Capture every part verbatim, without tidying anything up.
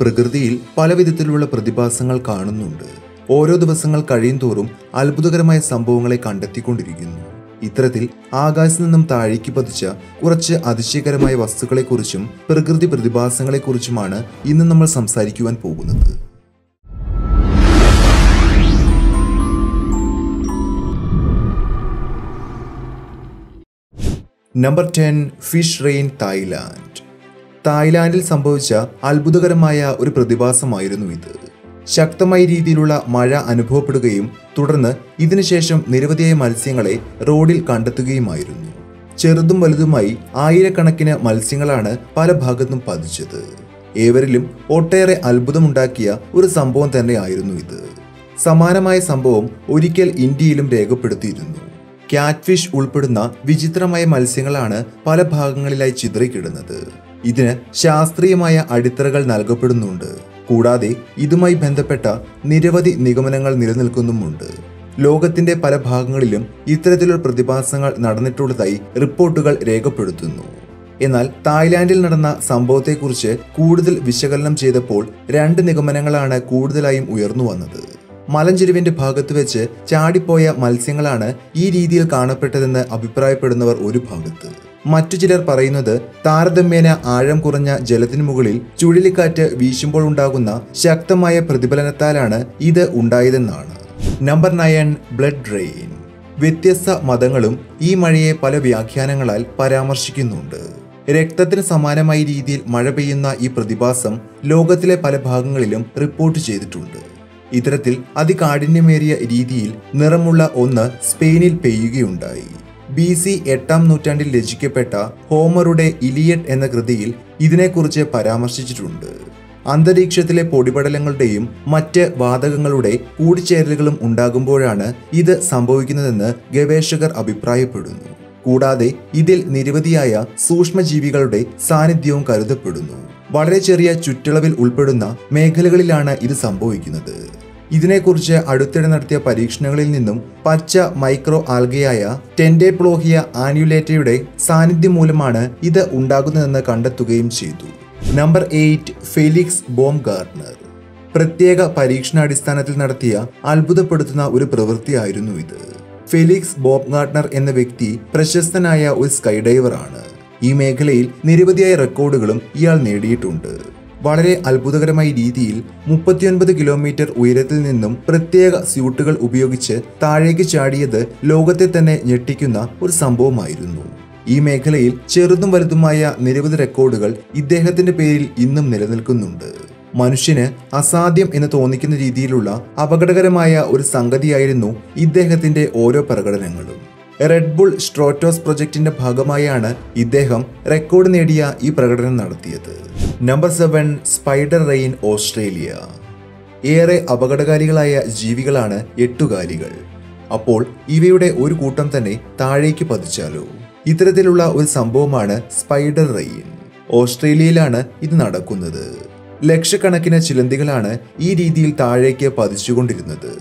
പ്രകൃതിയിൽ പലവിധത്തിലുള്ള പ്രതിഭാസങ്ങൾ കാണുന്നുണ്ട്. ഓരോ ദിവസങ്ങൾ കഴിയും തോറും അത്ഭുതകരമായ സംഭവങ്ങളെ കണ്ടെത്തിക്കൊണ്ടിരിക്കുന്നു. ഇത്തരത്തിൽ ആകാശത്ത് നിന്നും താഴേക്ക് പതിച്ച കുറച്ച് അതിശയകരമായ വസ്തുക്കളെക്കുറിച്ചും പ്രകൃതി പ്രതിഭാസങ്ങളെക്കുറിച്ചുമാണ് ഇന്ന് നമ്മൾ സംസാരിക്കുവാൻ പോകുന്നത്. Number ten, fish rain, Thailand. തായ്ലാൻഡിൽ സംഭവിച്ച അത്ഭുതകരമായ ഒരു പ്രതിഭാസമായിരുന്നു ഇത്. ശക്തമായ രീതിയിലുള്ള മഴ അനുഭവപ്പെടുകയും തുടർന്ന് ഇതിനുശേഷം നിരവധിയായ മത്സ്യങ്ങളെ റോഡിൽ കണ്ടെത്തുകയുമായിരുന്നു. ചെറുതും വലുതുമായി ആയിരക്കണക്കിന് മത്സ്യങ്ങളാണ് പല ഭാഗത്തും പതിച്ചത്. ഏവരിലും ഒട്ടേറെ അത്ഭുതമുണ്ടാക്കിയ ഒരു സംഭവം തന്നെയായിരുന്നു ഇത്. സമാനമായ സംഭവം ഒരിക്കൽ ഇന്ത്യയിലും രേഖപ്പെടുത്തിയിരുന്നു. ക്യാറ്റ്ഫിഷ് ഉൾപ്പെടുന്ന വിചിത്രമായ മത്സ്യങ്ങളാണ് പല ഭാഗങ്ങളിലായി ചിതറിക്കിടുന്നത്. ഇതിന് ശാസ്ത്രീയമായ അടിത്തറകൾ നൽകപ്പെടുന്നുണ്ട്. കൂടാതെ ഇതുമായി ബന്ധപ്പെട്ട നിരവധി നിഗമനങ്ങൾ നിലനിൽക്കുന്നുമുണ്ട്. ലോകത്തിന്റെ പല ഭാഗങ്ങളിലും ഇത്തരത്തിലുള്ള പ്രതിഭാസങ്ങൾ നടന്നിട്ടുള്ളതായി റിപ്പോർട്ടുകൾ രേഖപ്പെടുത്തുന്നു. എന്നാൽ തായ്ലാൻഡിൽ നടന്ന സംഭവത്തെക്കുറിച്ച് കൂടുതൽ വിശകലനം ചെയ്തപ്പോൾ രണ്ട് നിഗമനങ്ങളാണ് കൂടുതലായും ഉയർന്നു വന്നത്. മലഞ്ചെരുവിന്റെ ഭാഗത്ത് വെച്ച് ചാടിപ്പോയ മത്സ്യങ്ങളാണ് ഈ രീതിയിൽ കാണപ്പെട്ടതെന്ന് അഭിപ്രായപ്പെടുന്നവർ ഒരു ഭാഗത്ത്, മറ്റു ചിലർ പറയുന്നത് താരതമ്യേന ആഴം കുറഞ്ഞ ജലത്തിനു മുകളിൽ ചുഴലിക്കാറ്റ് വീശുമ്പോൾ ഉണ്ടാകുന്ന ശക്തമായ പ്രതിഫലനത്താലാണ് ഇത് ഉണ്ടായതെന്നാണ്. Number nine, blood rain. വ്യത്യസ്ത മതങ്ങളും ഈ മഴയെ പല വ്യാഖ്യാനങ്ങളാൽ പരാമർശിക്കുന്നുണ്ട്. രക്തത്തിന് സമാനമായ രീതിയിൽ മഴ പെയ്യുന്ന ഈ പ്രതിഭാസം ലോകത്തിലെ പല ഭാഗങ്ങളിലും റിപ്പോർട്ട് ചെയ്തിട്ടുണ്ട്. ഇത്തരത്തിൽ അതികാഠിന്യമേറിയ രീതിയിൽ നിറമുള്ള ഒന്ന് സ്പെയിനിൽ പെയ്യുകയുണ്ടായി. ബി സി എട്ടാം നൂറ്റാണ്ടിൽ രചിക്കപ്പെട്ട ഹോമറുടെ ഇലിയഡ് എന്ന കൃതിയിൽ ഇതിനെക്കുറിച്ച് പരാമർശിച്ചിട്ടുണ്ട്. അന്തരീക്ഷത്തിലെ പൊടിപടലങ്ങളുടെയും മറ്റ് വാതകങ്ങളുടെ കൂടിച്ചേരലുകളും ഉണ്ടാകുമ്പോഴാണ് ഇത് സംഭവിക്കുന്നതെന്ന് ഗവേഷകർ അഭിപ്രായപ്പെടുന്നു. കൂടാതെ ഇതിൽ നിരവധിയായ സൂക്ഷ്മജീവികളുടെ സാന്നിധ്യവും കരുതപ്പെടുന്നു. വളരെ ചെറിയ ചുറ്റളവിൽ ഉൾപ്പെടുന്ന മേഖലകളിലാണ് ഇത് സംഭവിക്കുന്നത്. ഇതിനെക്കുറിച്ച് അടുത്തിടെ നടത്തിയ പരീക്ഷണങ്ങളിൽ നിന്നും പച്ച മൈക്രോ ആൽഗയായ ടെൻഡേപ്ലോഹിയ ആനുലേറ്റയുടെ സാന്നിധ്യം മൂലമാണ് ഇത് ഉണ്ടാകുന്നതെന്ന് കണ്ടെത്തുകയും ചെയ്തു. Number eight, Felix Baumgartner. പ്രത്യേക പരീക്ഷണാടിസ്ഥാനത്തിൽ നടത്തിയ അത്ഭുതപ്പെടുത്തുന്ന ഒരു പ്രവൃത്തിയായിരുന്നു ഇത്. ഫെലിക്സ് ബോംഗാർട്ട്നർ എന്ന വ്യക്തി പ്രശസ്തനായ ഒരു സ്കൈഡൈവറാണ്. ഈ മേഖലയിൽ നിരവധിയായ റെക്കോർഡുകളും ഇയാൾ നേടിയിട്ടുണ്ട്. വളരെ അത്ഭുതകരമായ രീതിയിൽ മുപ്പത്തിയൊൻപത് കിലോമീറ്റർ ഉയരത്തിൽ നിന്നും പ്രത്യേക സ്യൂട്ടുകൾ ഉപയോഗിച്ച് താഴേക്ക് ചാടിയത് ലോകത്തെ തന്നെ ഞെട്ടിക്കുന്ന ഒരു സംഭവമായിരുന്നു. ഈ മേഖലയിൽ ചെറുതും വലുതുമായ നിരവധി റെക്കോർഡുകൾ ഇദ്ദേഹത്തിന്റെ പേരിൽ ഇന്നും നിലനിൽക്കുന്നുണ്ട്. മനുഷ്യന് അസാധ്യം എന്ന് തോന്നിക്കുന്ന രീതിയിലുള്ള അപകടകരമായ ഒരു സംഗതിയായിരുന്നു ഇദ്ദേഹത്തിന്റെ ഓരോ പ്രകടനങ്ങളും. റെഡ് ബുൾ സ്ട്രോറ്റോസ് പ്രൊജക്ടിന്റെ ഭാഗമായാണ് ഇദ്ദേഹം റെക്കോർഡ് നേടിയ ഈ പ്രകടനം നടത്തിയത്. Number seven, spider rain, Australia. ഏറെ അപകടകാരികളായ ജീവികളാണ് എട്ടുകാലികൾ. അപ്പോൾ ഇവയുടെ ഒരു കൂട്ടം തന്നെ താഴേക്ക് പതിച്ചാലോ? ഇത്തരത്തിലുള്ള ഒരു സംഭവമാണ് സ്പൈഡർ റെയിൻ. ഓസ്ട്രേലിയയിലാണ് ഇത് നടക്കുന്നത്. ലക്ഷക്കണക്കിന് ചിലന്തികളാണ് ഈ രീതിയിൽ താഴേക്ക് പതിച്ചുകൊണ്ടിരുന്നത്.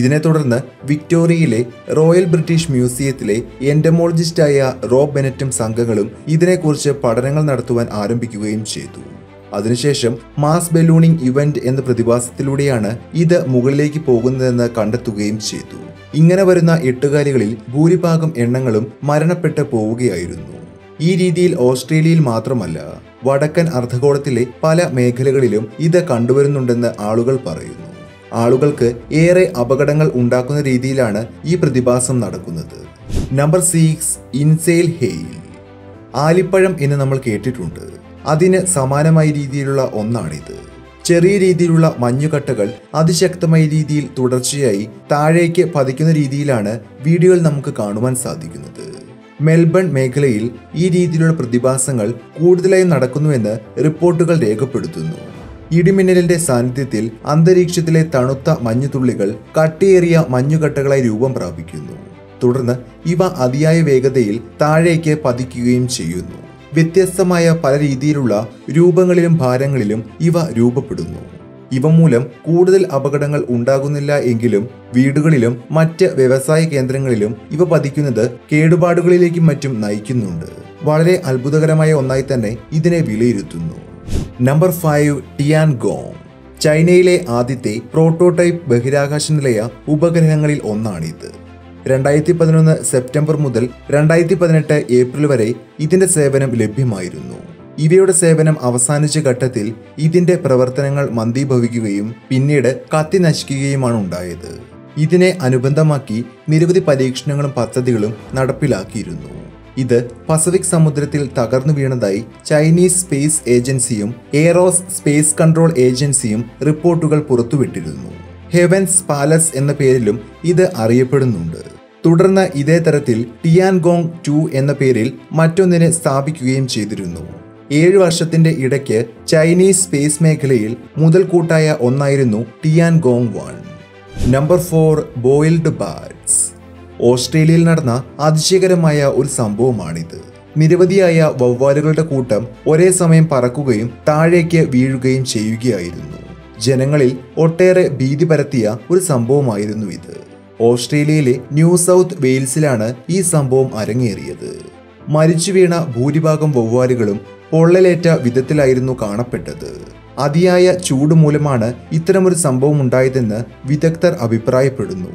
ഇതിനെ തുടർന്ന് വിക്ടോറിയയിലെ റോയൽ ബ്രിട്ടീഷ് മ്യൂസിയത്തിലെ എൻഡമോളജിസ്റ്റായ റോബ് ബെനറ്റും സംഘങ്ങളും ഇതിനെക്കുറിച്ച് പഠനങ്ങൾ നടത്തുവാൻ ആരംഭിക്കുകയും ചെയ്തു. അതിനുശേഷം മാസ് ബലൂണിംഗ് ഇവന്റ് എന്ന പ്രതിഭാസത്തിലൂടെയാണ് ഇത് മുകളിലേക്ക് പോകുന്നതെന്ന് കണ്ടെത്തുകയും ചെയ്തു. ഇങ്ങനെ വരുന്ന എട്ടുകാലികളിൽ ഭൂരിഭാഗം എണ്ണങ്ങളും മരണപ്പെട്ട് പോവുകയായിരുന്നു. ഈ രീതിയിൽ ഓസ്ട്രേലിയയിൽ മാത്രമല്ല, വടക്കൻ അർദ്ധഗോളത്തിലെ പല മേഖലകളിലും ഇത് കണ്ടുവരുന്നുണ്ടെന്ന് ആളുകൾ പറയുന്നു. ആളുകൾക്ക് ഏറെ അപകടങ്ങൾ ഉണ്ടാക്കുന്ന രീതിയിലാണ് ഈ പ്രതിഭാസം നടക്കുന്നത്. Number six, insane hail. ആലിപ്പഴം എന്ന് നമ്മൾ കേട്ടിട്ടുണ്ട്. അതിന് സമാനമായ രീതിയിലുള്ള ഒന്നാണിത്. ചെറിയ രീതിയിലുള്ള മഞ്ഞുകട്ടകൾ അതിശക്തമായ രീതിയിൽ തുടർച്ചയായി താഴേക്ക് പതിക്കുന്ന രീതിയിലാണ് വീഡിയോയിൽ നമുക്ക് കാണുവാൻ സാധിക്കുന്നത്. മെൽബൺ മേഖലയിൽ ഈ രീതിയിലുള്ള പ്രതിഭാസങ്ങൾ കൂടുതലായി നടക്കുന്നുവെന്ന് റിപ്പോർട്ടുകൾ രേഖപ്പെടുത്തുന്നു. ഇടിമിന്നലിന്റെ സാന്നിധ്യത്തിൽ അന്തരീക്ഷത്തിലെ തണുത്ത മഞ്ഞുതുള്ളികൾ കട്ടിയേറിയ മഞ്ഞുകട്ടകളായി രൂപം പ്രാപിക്കുന്നു. തുടർന്ന് ഇവ അതിയായ വേഗതയിൽ താഴേക്ക് പതിക്കുകയും ചെയ്യുന്നു. വ്യത്യസ്തമായ പല രീതിയിലുള്ള രൂപങ്ങളിലും ഭാരങ്ങളിലും ഇവ രൂപപ്പെടുന്നു. ഇവ മൂലം കൂടുതൽ അപകടങ്ങൾ ഉണ്ടാകുന്നില്ല എങ്കിലും വീടുകളിലും മറ്റ് വ്യവസായ കേന്ദ്രങ്ങളിലും ഇവ പതിക്കുന്നത് കേടുപാടുകളിലേക്കും മറ്റും നയിക്കുന്നുണ്ട്. വളരെ അത്ഭുതകരമായ ഒന്നായി തന്നെ ഇതിനെ വിലയിരുത്തുന്നു. Number five Tiangong. ചൈനയിലെ ആദ്യത്തെ പ്രോട്ടോടൈപ്പ് ബഹിരാകാശ നിലയ ഉപഗ്രഹങ്ങളിൽ ഒന്നാണിത്. രണ്ടായിരത്തി പതിനൊന്ന് സെപ്റ്റംബർ മുതൽ രണ്ടായിരത്തി പതിനെട്ട് ഏപ്രിൽ വരെ ഇതിൻ്റെ സേവനം ലഭ്യമായിരുന്നു. ഇവയുടെ സേവനം അവസാനിച്ച ഘട്ടത്തിൽ ഇതിൻ്റെ പ്രവർത്തനങ്ങൾ മന്ദീഭവിക്കുകയും പിന്നീട് കത്തി നശിക്കുകയുമാണ് ഉണ്ടായത്. ഇതിനെ അനുബന്ധമാക്കി നിരവധി പരീക്ഷണങ്ങളും പദ്ധതികളും നടപ്പിലാക്കിയിരുന്നു. ഇത് പസഫിക് സമുദ്രത്തിൽ തകർന്നു വീണതായി ചൈനീസ് സ്പേസ് ഏജൻസിയും എയറോസ് സ്പേസ് കൺട്രോൾ ഏജൻസിയും റിപ്പോർട്ടുകൾ പുറത്തുവിട്ടിരുന്നു. ഹെവൻസ് പാലസ് എന്ന പേരിലും ഇത് അറിയപ്പെടുന്നുണ്ട്. തുടർന്ന് ഇതേ തരത്തിൽ ടിയാൻഗോങ് ടു എന്ന പേരിൽ മറ്റൊന്നിനെ സ്ഥാപിക്കുകയും ചെയ്തിരുന്നു. ഏഴ് വർഷത്തിൻ്റെ ഇടയ്ക്ക് ചൈനീസ് സ്പേസ് മേഖലയിൽ മുതൽക്കൂട്ടായ ഒന്നായിരുന്നു Tiangong one. Number four boiled bats. ഓസ്ട്രേലിയയിൽ നടന്ന അതിശയകരമായ ഒരു സംഭവമാണിത്. നിരവധിയായ വവ്വാലുകളുടെ കൂട്ടം ഒരേ സമയം പറക്കുകയും താഴേക്ക് വീഴുകയും ചെയ്യുകയായിരുന്നു. ജനങ്ങളിൽ ഒട്ടേറെ ഭീതി പരത്തിയ ഒരു സംഭവമായിരുന്നു ഇത്. ഓസ്ട്രേലിയയിലെ ന്യൂ സൗത്ത് വെയിൽസിലാണ് ഈ സംഭവം അരങ്ങേറിയത്. മരിച്ചു വീണ ഭൂരിഭാഗം വവ്വാലുകളും പൊള്ളലേറ്റ വിധത്തിലായിരുന്നു കാണപ്പെട്ടത്. അതിയായ ചൂട് മൂലമാണ് ഇത്തരമൊരു സംഭവം ഉണ്ടായതെന്ന് വിദഗ്ധർ അഭിപ്രായപ്പെടുന്നു.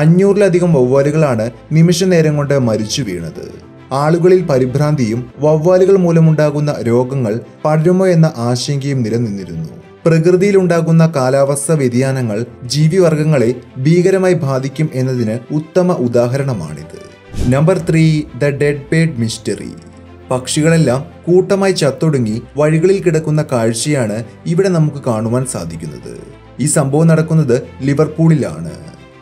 അഞ്ഞൂറിലധികം വവ്വാലുകളാണ് നിമിഷ നേരം കൊണ്ട് മരിച്ചു വീണത്. ആളുകളിൽ പരിഭ്രാന്തിയും വവ്വാലുകൾ മൂലമുണ്ടാകുന്ന രോഗങ്ങൾ പടരുമോ എന്ന ആശങ്കയും നിലനിന്നിരുന്നു. പ്രകൃതിയിലുണ്ടാകുന്ന കാലാവസ്ഥാ വ്യതിയാനങ്ങൾ ജീവിവർഗങ്ങളെ ഭീകരമായി ബാധിക്കും എന്നതിന് ഉത്തമ ഉദാഹരണമാണിത്. Number three the dead bird mystery. പക്ഷികളെല്ലാം കൂട്ടമായി ചത്തൊടുങ്ങി വഴികളിൽ കിടക്കുന്ന കാഴ്ചയാണ് ഇവിടെ നമുക്ക് കാണുവാൻ സാധിക്കുന്നത്. ഈ സംഭവം നടക്കുന്നത് ലിവർപൂളിലാണ്.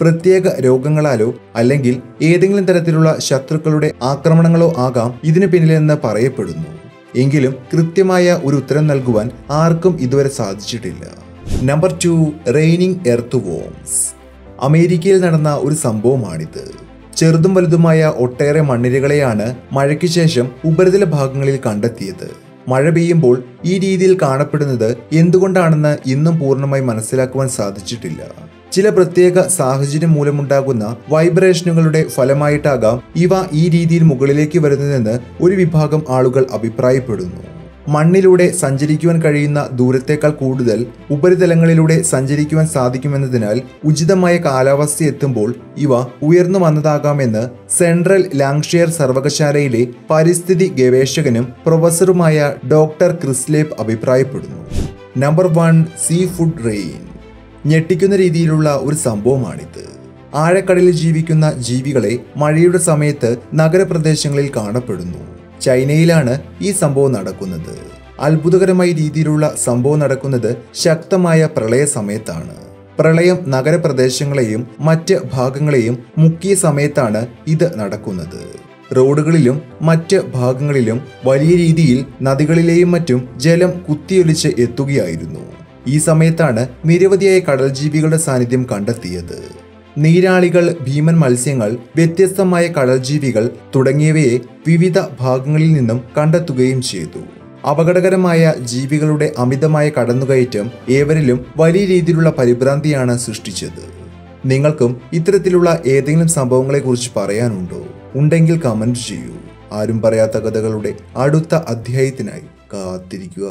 പ്രത്യേക രോഗങ്ങളാലോ അല്ലെങ്കിൽ ഏതെങ്കിലും തരത്തിലുള്ള ശത്രുക്കളുടെ ആക്രമണങ്ങളോ ആകാം ഇതിന് പിന്നിലെന്ന് പറയപ്പെടുന്നു. എങ്കിലും കൃത്യമായ ഒരു ഉത്തരം നൽകുവാൻ ആർക്കും ഇതുവരെ സാധിച്ചിട്ടില്ല. Number two raining earth worms. അമേരിക്കയിൽ നടന്ന ഒരു സംഭവമാണിത്. ചെറുതും വലുതുമായ ഒട്ടേറെ മണ്ണിരകളെയാണ് മഴയ്ക്ക് ശേഷം ഉപരിതല ഭാഗങ്ങളിൽ കണ്ടെത്തിയത്. മഴ പെയ്യുമ്പോൾ ഈ രീതിയിൽ കാണപ്പെടുന്നത് എന്തുകൊണ്ടാണെന്ന് ഇന്നും പൂർണ്ണമായി മനസ്സിലാക്കുവാൻ സാധിച്ചിട്ടില്ല. ചില പ്രത്യേക സാഹചര്യം മൂലമുണ്ടാകുന്ന വൈബ്രേഷനുകളുടെ ഫലമായിട്ടാകാം ഇവ ഈ രീതിയിൽ മുകളിലേക്ക് വരുന്നതെന്ന് ഒരു വിഭാഗം ആളുകൾ അഭിപ്രായപ്പെടുന്നു. മണ്ണിലൂടെ സഞ്ചരിക്കുവാൻ കഴിയുന്ന ദൂരത്തേക്കാൾ കൂടുതൽ ഉപരിതലങ്ങളിലൂടെ സഞ്ചരിക്കുവാൻ സാധിക്കുമെന്നതിനാൽ ഉചിതമായ കാലാവസ്ഥ എത്തുമ്പോൾ ഇവ ഉയർന്നു വന്നതാകാമെന്ന് സെൻട്രൽ ലാങ്ഷെയർ സർവകലാശാലയിലെ പരിസ്ഥിതി ഗവേഷകനും പ്രൊഫസറുമായ ഡോക്ടർ ക്രിസ്ലേബ് അഭിപ്രായപ്പെടുന്നു. Number one sea food rain. ഞെട്ടിക്കുന്ന രീതിയിലുള്ള ഒരു സംഭവമാണിത്. ആഴക്കടലിൽ ജീവിക്കുന്ന ജീവികളെ മഴയുടെ സമയത്ത് നഗരപ്രദേശങ്ങളിൽ കാണപ്പെടുന്നു. ചൈനയിലാണ് ഈ സംഭവം നടക്കുന്നത്. അത്ഭുതകരമായ രീതിയിലുള്ള സംഭവം നടക്കുന്നത് ശക്തമായ പ്രളയ സമയത്താണ്. പ്രളയം നഗരപ്രദേശങ്ങളെയും മറ്റ് ഭാഗങ്ങളെയും മുക്കിയ സമയത്താണ് ഇത് നടക്കുന്നത്. റോഡുകളിലും മറ്റ് ഭാഗങ്ങളിലും വലിയ രീതിയിൽ നദികളിലെയും മറ്റും ജലം കുത്തിയൊലിച്ച് എത്തുകയായിരുന്നു. ഈ സമയത്താണ് നിരവധിയായ കടൽ ജീവികളുടെ സാന്നിധ്യം കണ്ടെത്തിയത്. നീരാളികൾ, ഭീമൻ മത്സ്യങ്ങൾ, വ്യത്യസ്തമായ കടൽ ജീവികൾ തുടങ്ങിയവയെ വിവിധ ഭാഗങ്ങളിൽ നിന്നും കണ്ടെത്തുകയും ചെയ്തു. അപകടകരമായ ജീവികളുടെ അമിതമായ കടന്നുകയറ്റം ഏവരിലും വലിയ രീതിയിലുള്ള പരിഭ്രാന്തിയാണ് സൃഷ്ടിച്ചത്. നിങ്ങൾക്കും ഇത്തരത്തിലുള്ള ഏതെങ്കിലും സംഭവങ്ങളെക്കുറിച്ച് പറയാനുണ്ടോ? ഉണ്ടെങ്കിൽ കമൻറ്റ് ചെയ്യൂ. ആരും പറയാത്ത കഥകളുടെ അടുത്ത അധ്യായത്തിനായി കാത്തിരിക്കുക.